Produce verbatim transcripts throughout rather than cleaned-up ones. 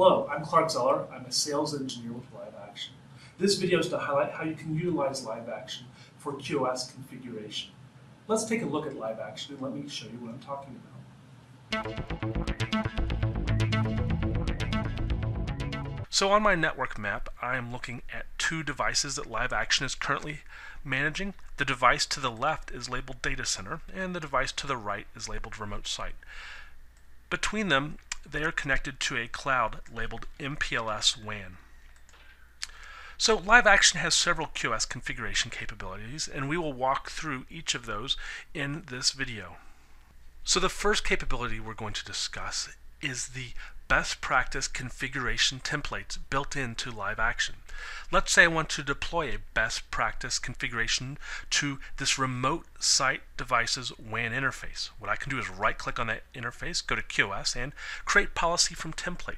Hello, I'm Clark Zeller. I'm a sales engineer with LiveAction. This video is to highlight how you can utilize LiveAction for Q o S configuration. Let's take a look at LiveAction and let me show you what I'm talking about. So on my network map, I am looking at two devices that LiveAction is currently managing. The device to the left is labeled Data Center, and the device to the right is labeled Remote Site. Between them, they are connected to a cloud labeled M P L S W A N. So LiveAction has several Q o S configuration capabilities, and we will walk through each of those in this video. So the first capability we're going to discuss is the best practice configuration templates built into LiveAction. Let's say I want to deploy a best practice configuration to this remote site device's W A N interface. What I can do is right-click on that interface, go to Q o S, and create policy from template.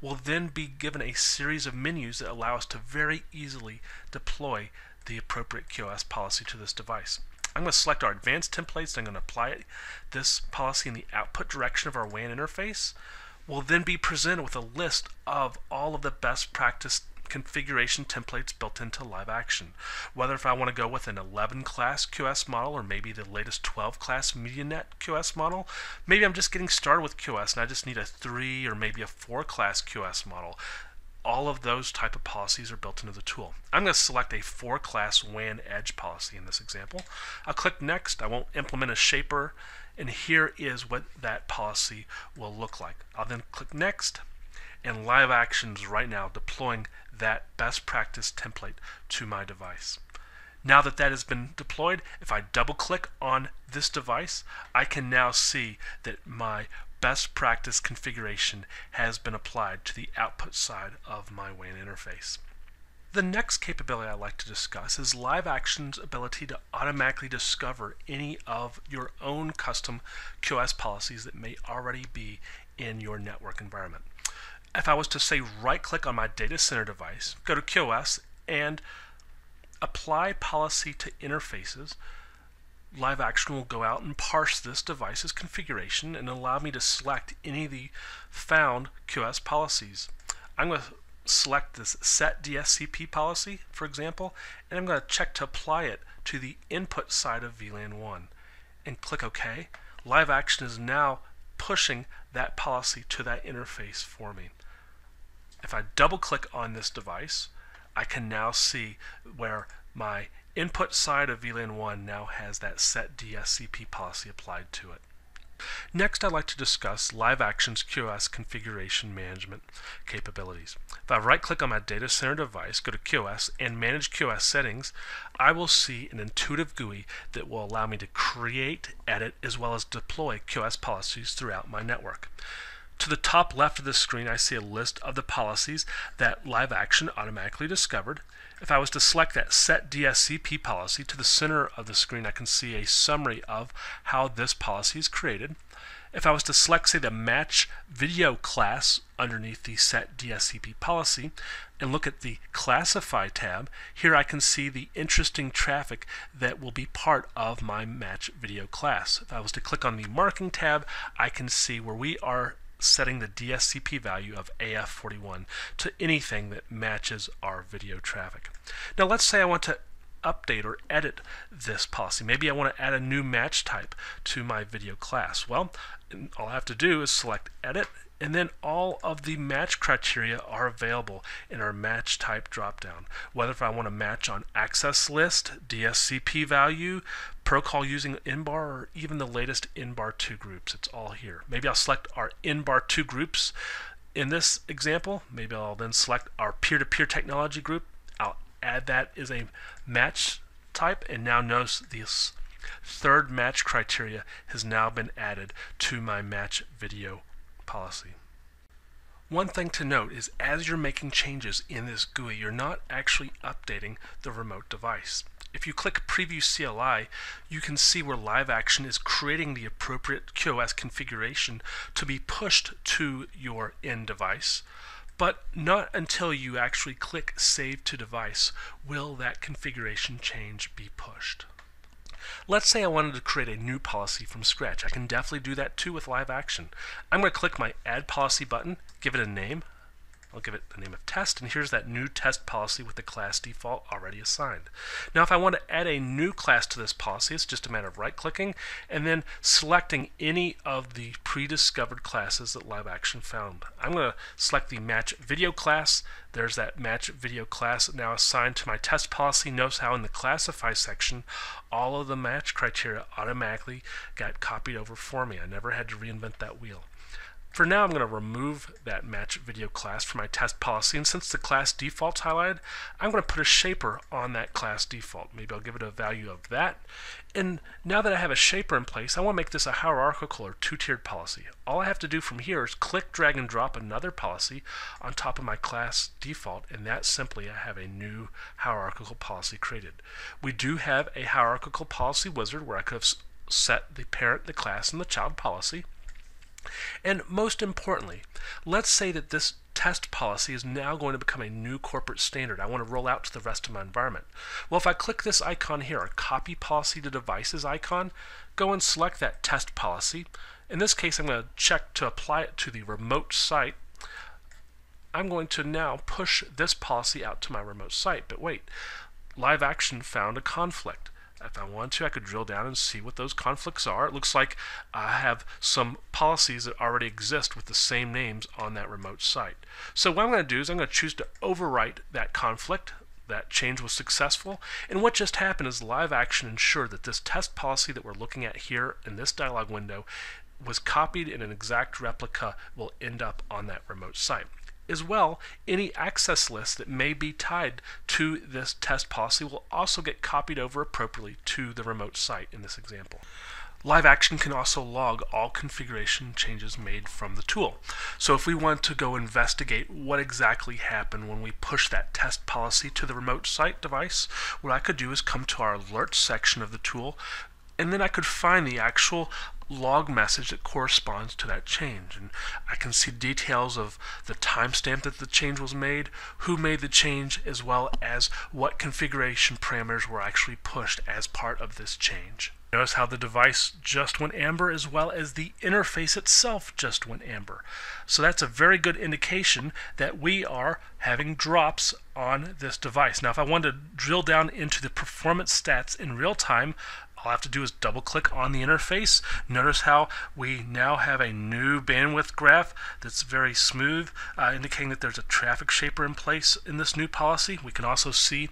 We'll then be given a series of menus that allow us to very easily deploy the appropriate Q o S policy to this device. I'm going to select our advanced templates, and I'm going to apply this policy in the output direction of our W A N interface. We'll then be presented with a list of all of the best practice configuration templates built into LiveAction. Whether if I want to go with an eleven class Q o S model or maybe the latest twelve class MediaNet Q o S model, maybe I'm just getting started with Q o S and I just need a three or maybe a four class Q o S model. All of those type of policies are built into the tool. I'm going to select a four class W A N edge policy in this example. I'll click Next. I won't implement a shaper, and here is what that policy will look like. I'll then click Next, and LiveAction is right now deploying that best practice template to my device. Now that that has been deployed, if I double click on this device, I can now see that my best practice configuration has been applied to the output side of my W A N interface. The next capability I'd like to discuss is LiveAction's ability to automatically discover any of your own custom Q o S policies that may already be in your network environment. If I was to say right-click on my data center device, go to Q o S and apply policy to interfaces, LiveAction will go out and parse this device's configuration and allow me to select any of the found Q o S policies. I'm going to select this set D S C P policy, for example, and I'm going to check to apply it to the input side of V LAN one and click OK. LiveAction is now pushing that policy to that interface for me. If I double click on this device, I can now see where my input side of V LAN one now has that set D S C P policy applied to it. Next, I'd like to discuss LiveAction's Q o S configuration management capabilities. If I right-click on my data center device, go to Q o S, and Manage Q o S Settings, I will see an intuitive G U I that will allow me to create, edit, as well as deploy Q o S policies throughout my network. To the top left of the screen, I see a list of the policies that LiveAction automatically discovered. If I was to select that Set D S C P policy, to the center of the screen, I can see a summary of how this policy is created. If I was to select, say, the Match Video class underneath the Set D S C P policy and look at the Classify tab, here I can see the interesting traffic that will be part of my Match Video class. If I was to click on the Marking tab, I can see where we are setting the D S C P value of A F forty-one to anything that matches our video traffic. Now let's say I want to update or edit this policy. Maybe I want to add a new match type to my video class. Well, all I have to do is select Edit, and then all of the match criteria are available in our match type dropdown. Whether if I want to match on access list, D S C P value, protocol using N bar, or even the latest N bar two groups, it's all here. Maybe I'll select our N bar two groups in this example. Maybe I'll then select our peer-to-peer technology group. I'll add that as a match type, and now notice this third match criteria has now been added to my match video policy. One thing to note is as you're making changes in this G U I, you're not actually updating the remote device. If you click Preview C L I, you can see where LiveAction is creating the appropriate Q o S configuration to be pushed to your end device, but not until you actually click Save to Device will that configuration change be pushed. Let's say I wanted to create a new policy from scratch. I can definitely do that too with LiveAction. I'm going to click my Add Policy button, give it a name. I'll give it the name of test, and here's that new test policy with the class default already assigned. Now if I want to add a new class to this policy, it's just a matter of right-clicking and then selecting any of the pre-discovered classes that LiveAction found. I'm going to select the match video class. There's that match video class now assigned to my test policy. Notice how in the classify section all of the match criteria automatically got copied over for me. I never had to reinvent that wheel. For now, I'm going to remove that match video class from my test policy, and since the class default's highlighted, I'm going to put a shaper on that class default. Maybe I'll give it a value of that. And now that I have a shaper in place, I want to make this a hierarchical or two-tiered policy. All I have to do from here is click, drag, and drop another policy on top of my class default, and that simply I have a new hierarchical policy created. We do have a hierarchical policy wizard where I could have set the parent, the class, and the child policy. And most importantly, let's say that this test policy is now going to become a new corporate standard. I want to roll out to the rest of my environment. Well, if I click this icon here, a copy policy to devices icon, go and select that test policy. In this case, I'm going to check to apply it to the remote site. I'm going to now push this policy out to my remote site. But wait, LiveAction found a conflict. If I want to, I could drill down and see what those conflicts are. It looks like I have some policies that already exist with the same names on that remote site. So what I'm going to do is I'm going to choose to overwrite that conflict. That change was successful. And what just happened is LiveAction ensured that this test policy that we're looking at here in this dialog window was copied, and an exact replica will end up on that remote site. As well, any access list that may be tied to this test policy will also get copied over appropriately to the remote site in this example. LiveAction can also log all configuration changes made from the tool. So if we want to go investigate what exactly happened when we push that test policy to the remote site device, what I could do is come to our alerts section of the tool, and then I could find the actual log message that corresponds to that change. And I can see details of the timestamp that the change was made, who made the change, as well as what configuration parameters were actually pushed as part of this change. Notice how the device just went amber, as well as the interface itself just went amber. So that's a very good indication that we are having drops on this device. Now if I wanted to drill down into the performance stats in real time, all I have to do is double click on the interface. Notice how we now have a new bandwidth graph that's very smooth, uh, indicating that there's a traffic shaper in place in this new policy. We can also see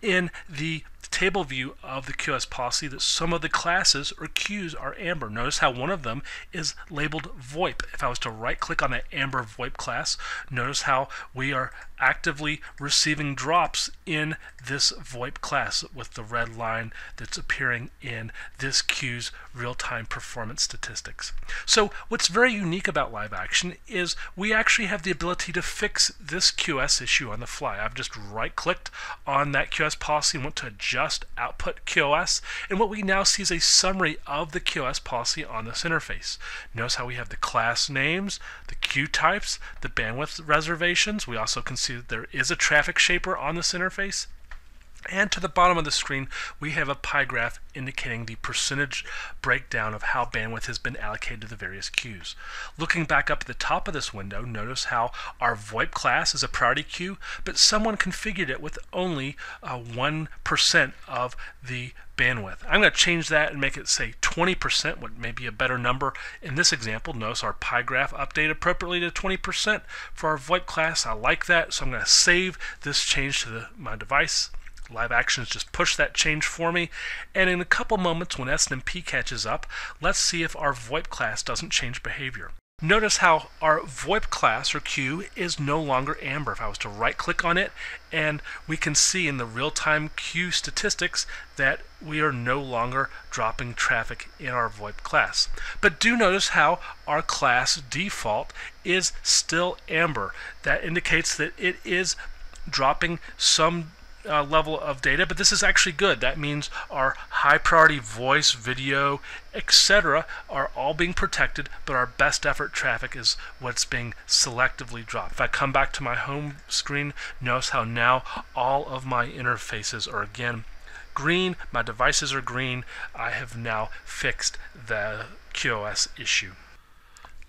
in the table view of the Q o S policy that some of the classes or queues are amber. Notice how one of them is labeled VoIP. If I was to right click on that amber VoIP class, notice how we are actively receiving drops in this VoIP class with the red line that's appearing in this queue's real-time performance statistics. So what's very unique about LiveAction is we actually have the ability to fix this Q o S issue on the fly. I've just right-clicked on that Q o S policy and went to adjust Just output Q o S, and what we now see is a summary of the Q o S policy on this interface. Notice how we have the class names, the queue types, the bandwidth reservations. We also can see that there is a traffic shaper on this interface. And to the bottom of the screen, we have a pie graph indicating the percentage breakdown of how bandwidth has been allocated to the various queues. Looking back up at the top of this window, notice how our VoIP class is a priority queue, but someone configured it with only uh, one percent of the bandwidth. I'm going to change that and make it say twenty percent, what may be a better number in this example. Notice our pie graph updated appropriately to twenty percent for our VoIP class. I like that, so I'm going to save this change to the, my device. LiveAction has just pushed that change for me, and in a couple moments when S N M P catches up, let's see if our VoIP class doesn't change behavior. Notice how our VoIP class or queue is no longer amber. If I was to right click on it, and we can see in the real-time queue statistics that we are no longer dropping traffic in our VoIP class. But do notice how our class default is still amber. That indicates that it is dropping some Uh, level of data, but this is actually good. That means our high priority voice, video, et cetera are all being protected, but our best effort traffic is what's being selectively dropped. If I come back to my home screen, notice how now all of my interfaces are again green, my devices are green. I have now fixed the Q o S issue.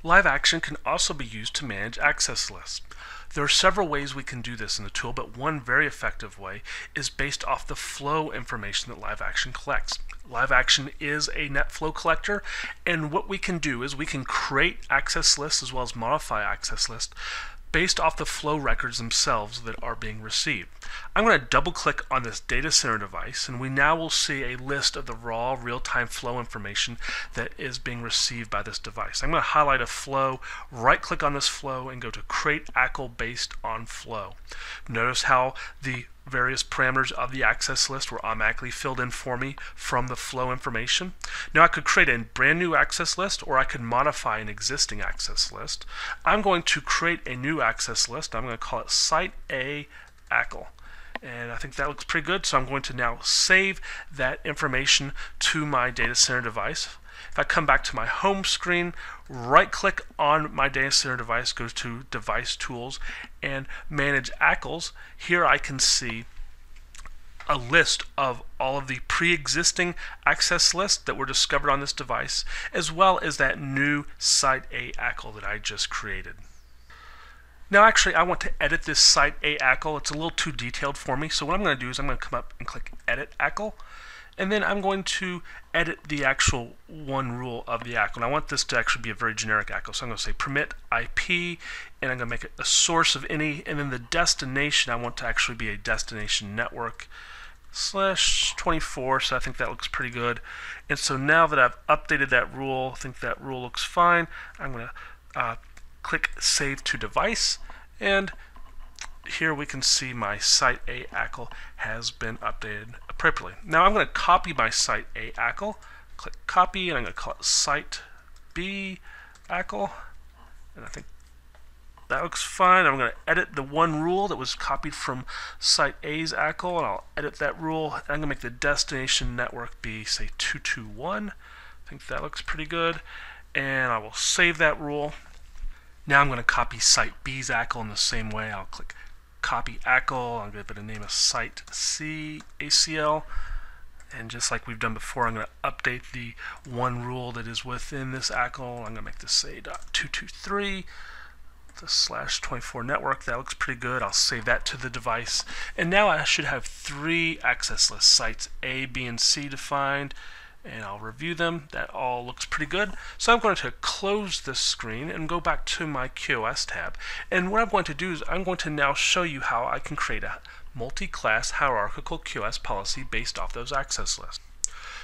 LiveAction can also be used to manage access lists. There are several ways we can do this in the tool, but one very effective way is based off the flow information that LiveAction collects. LiveAction is a NetFlow collector, and what we can do is we can create access lists as well as modify access lists based off the flow records themselves that are being received. I'm going to double click on this data center device, and we now will see a list of the raw real-time flow information that is being received by this device. I'm going to highlight a flow, right click on this flow, and go to create A C L based on flow. Notice how the various parameters of the access list were automatically filled in for me from the flow information. Now I could create a brand new access list, or I could modify an existing access list. I'm going to create a new access list. I'm going to call it Site A A C L. And I think that looks pretty good, so I'm going to now save that information to my data center device. If I come back to my home screen, right click on my data center device, go to Device Tools and Manage A C Ls. Here I can see a list of all of the pre-existing access lists that were discovered on this device, as well as that new Site A A C L that I just created. Now actually I want to edit this Site A A C L. It's a little too detailed for me, so what I'm going to do is I'm going to come up and click Edit A C L, and then I'm going to edit the actual one rule of the A C L. And I want this to actually be a very generic A C L, so I'm going to say permit I P, and I'm going to make it a source of any, and then the destination I want to actually be a destination network slash twenty-four, so I think that looks pretty good. And so now that I've updated that rule, I think that rule looks fine. I'm going to uh, click Save to Device, and here we can see my Site A A C L has been updated appropriately. Now I'm going to copy my Site A A C L, click Copy, and I'm going to call it Site B A C L, and I think that looks fine. I'm going to edit the one rule that was copied from Site A's A C L, and I'll edit that rule. I'm going to make the destination network be, say, two two one. I think that looks pretty good, and I will save that rule. Now I'm going to copy Site B's A C L in the same way. I'll click Copy A C L, I'll give it a name of Site C A C L, and just like we've done before, I'm going to update the one rule that is within this A C L. I'm going to make this say dot two two three, the slash twenty-four network. That looks pretty good. I'll save that to the device, and now I should have three access list sites A, B, and C defined, and I'll review them. That all looks pretty good. So I'm going to close this screen and go back to my QoS tab. And what I'm going to do is I'm going to now show you how I can create a multi-class hierarchical QoS policy based off those access lists.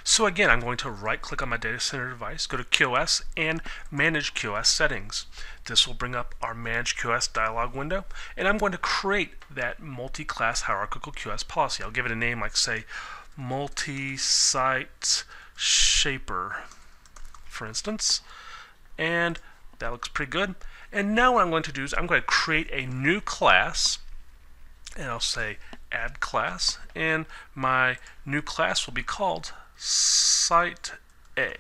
So again, I'm going to right-click on my data center device, go to QoS, and Manage QoS Settings. This will bring up our Manage QoS dialog window, and I'm going to create that multi-class hierarchical QoS policy. I'll give it a name like, say, multi-site shaper, for instance, and that looks pretty good. And now what I'm going to do is I'm going to create a new class, and I'll say add class, and my new class will be called Site A,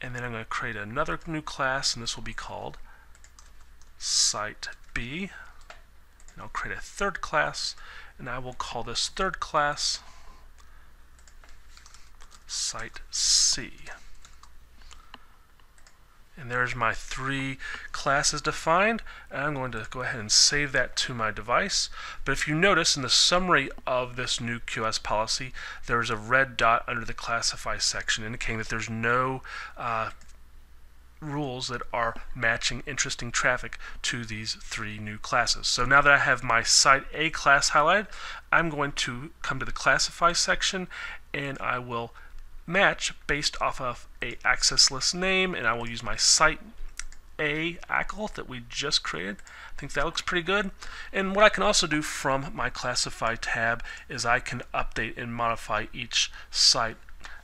and then I'm going to create another new class, and this will be called Site B, and I'll create a third class, and I will call this third class Site C. And there's my three classes defined, and I'm going to go ahead and save that to my device. But if you notice in the summary of this new QoS policy, there's a red dot under the classify section indicating that there's no uh, rules that are matching interesting traffic to these three new classes. So now that I have my Site A class highlighted, I'm going to come to the classify section, and I will match based off of a access list name, and I will use my Site A A C L that we just created. I think that looks pretty good. And what I can also do from my classify tab is I can update and modify each site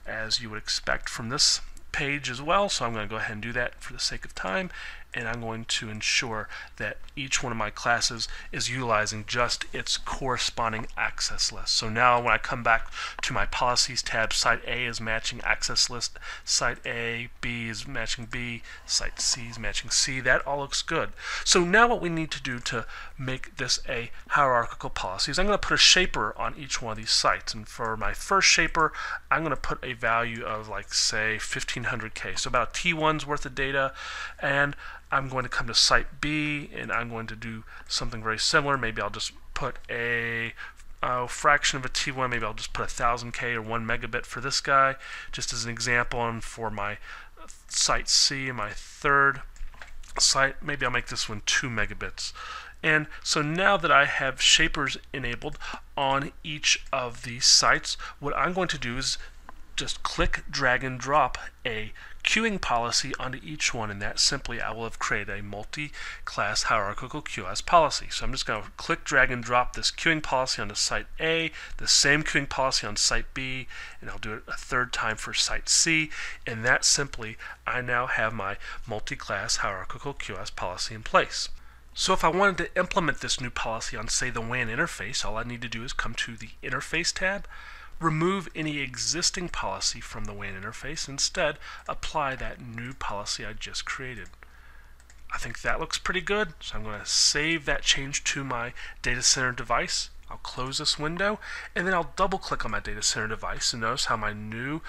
as you would expect from this page as well. So I'm going to go ahead and do that for the sake of time, and I'm going to ensure that each one of my classes is utilizing just its corresponding access list. So now when I come back to my policies tab, Site A is matching access list, Site A, B is matching B, Site C is matching C. That all looks good. So now what we need to do to make this a hierarchical policy is I'm going to put a shaper on each one of these sites. And for my first shaper, I'm going to put a value of, like, say, fifteen fifteen hundred K, so about T one's worth of data. And I'm going to come to site B, and I'm going to do something very similar. Maybe I'll just put a uh, fraction of a T one, maybe I'll just put one thousand K or one megabit for this guy, just as an example. And for my site C, my third site, maybe I'll make this one two megabits. And so now that I have shapers enabled on each of these sites, what I'm going to do is just click, drag, and drop a queuing policy onto each one, and that simply I will have created a multi-class hierarchical Q o S policy. So I'm just going to click, drag, and drop this queuing policy onto site A, the same queuing policy on site B, and I'll do it a third time for site C, and that simply I now have my multi-class hierarchical Q o S policy in place. So if I wanted to implement this new policy on, say, the W A N interface, all I need to do is come to the Interface tab, remove any existing policy from the W A N interface, instead apply that new policy I just created. I think that looks pretty good, so I'm going to save that change to my data center device. I'll close this window, and then I'll double click on my data center device, and notice how my new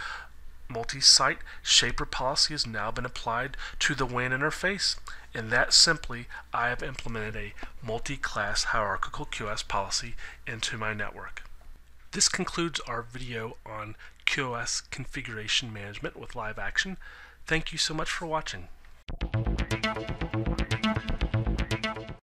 multi-site shaper policy has now been applied to the W A N interface, and that simply I have implemented a multi-class hierarchical Q o S policy into my network. This concludes our video on Q o S configuration management with LiveAction. Thank you so much for watching.